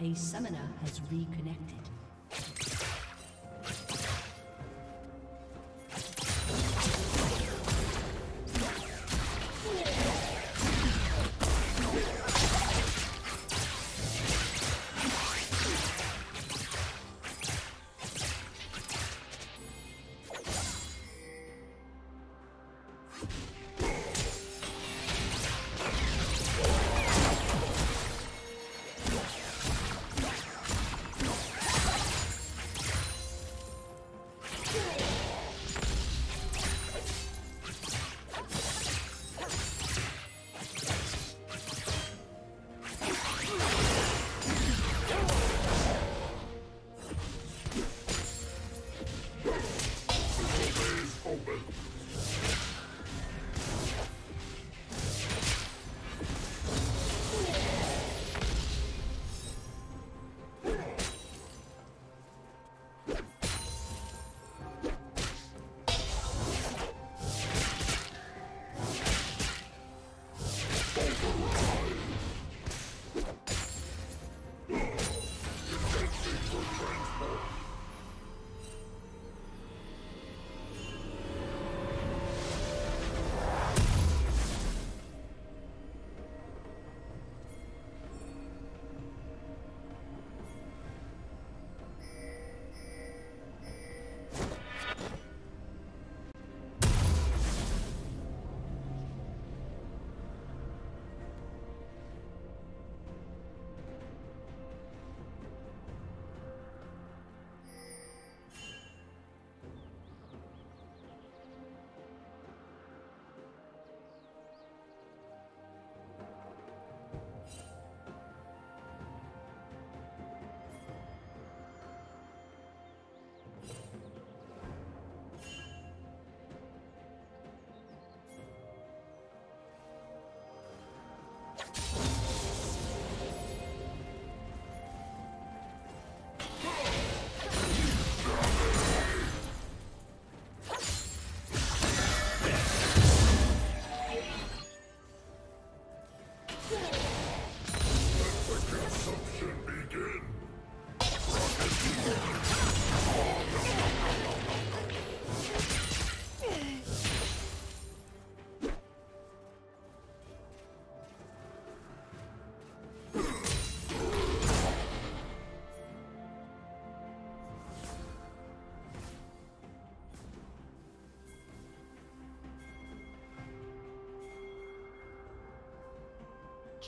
A summoner has reconnected.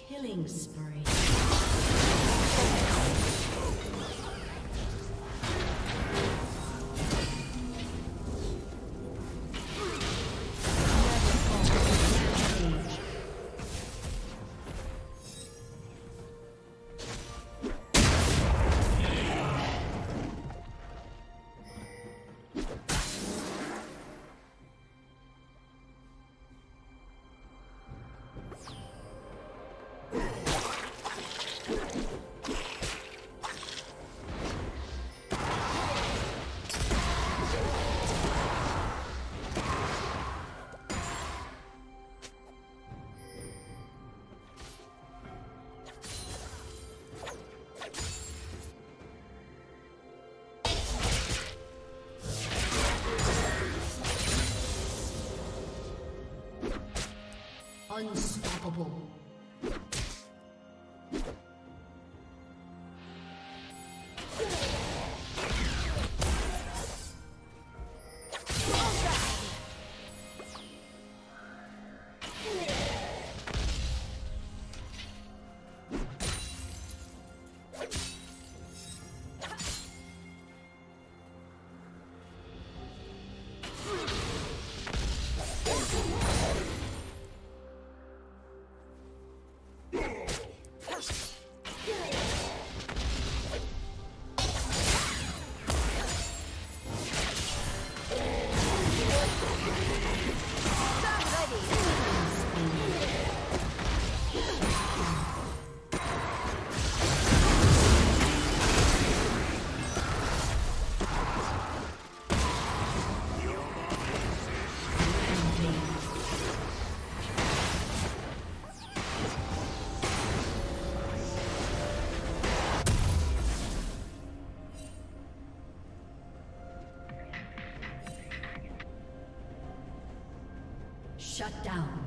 Killing spree. unstoppable. Shut down.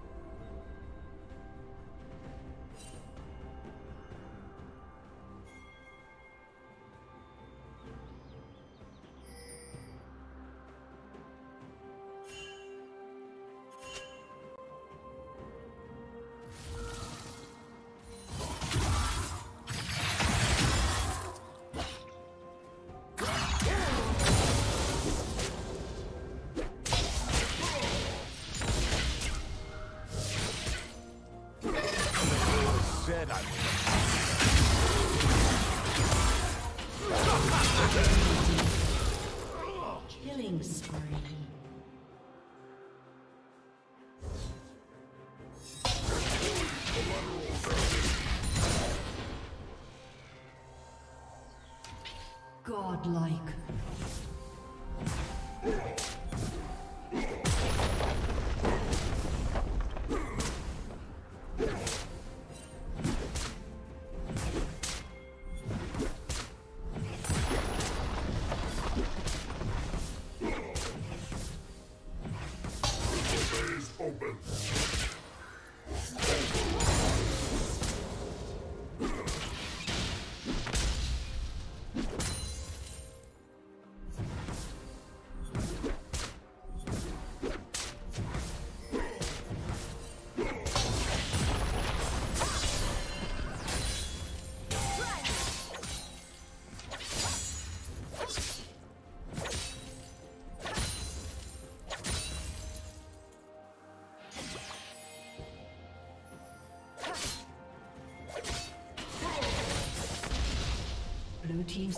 Killing spree. Godlike. Blue team's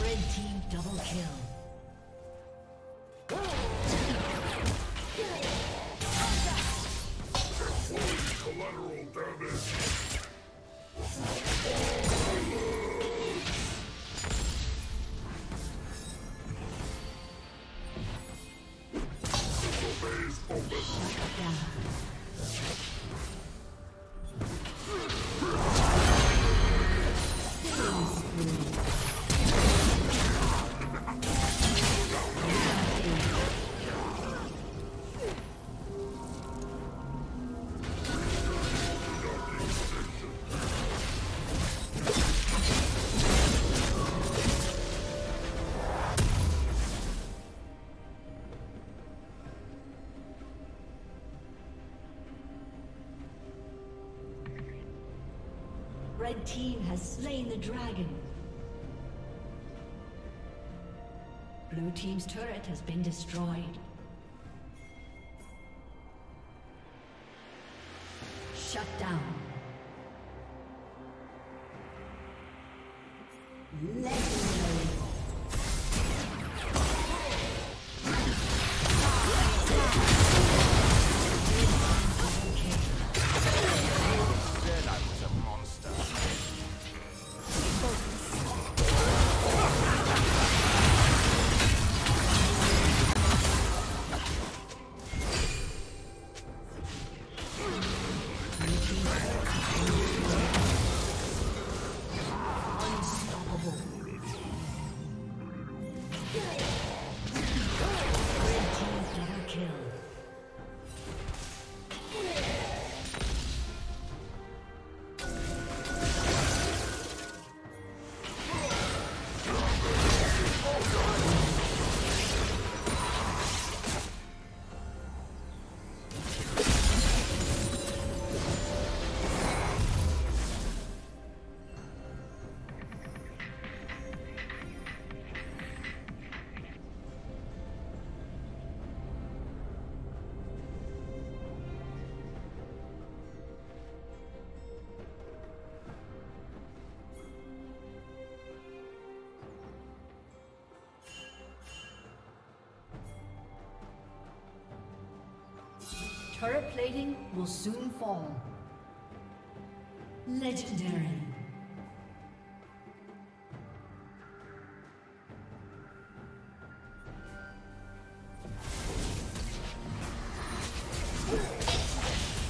Red team double kill. Red team has slain the dragon. Blue team's turret has been destroyed. Shut down. Legendary. Turret plating will soon fall. Legendary. Legendary.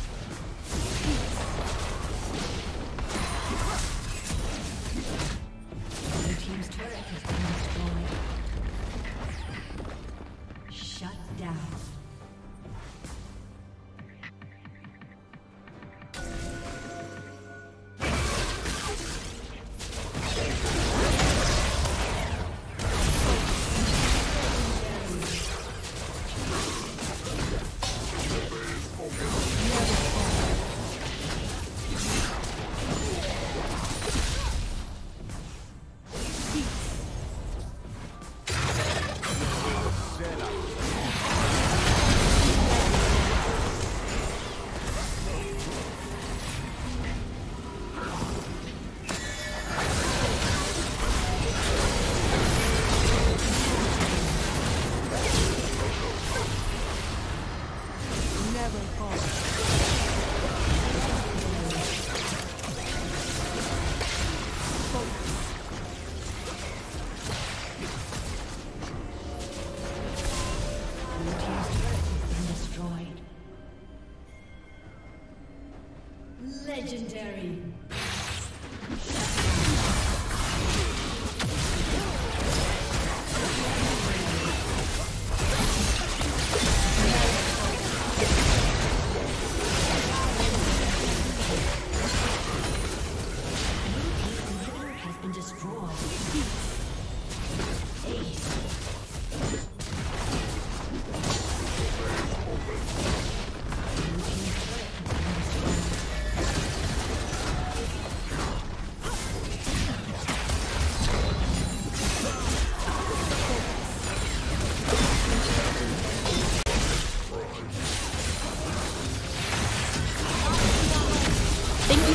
Thank you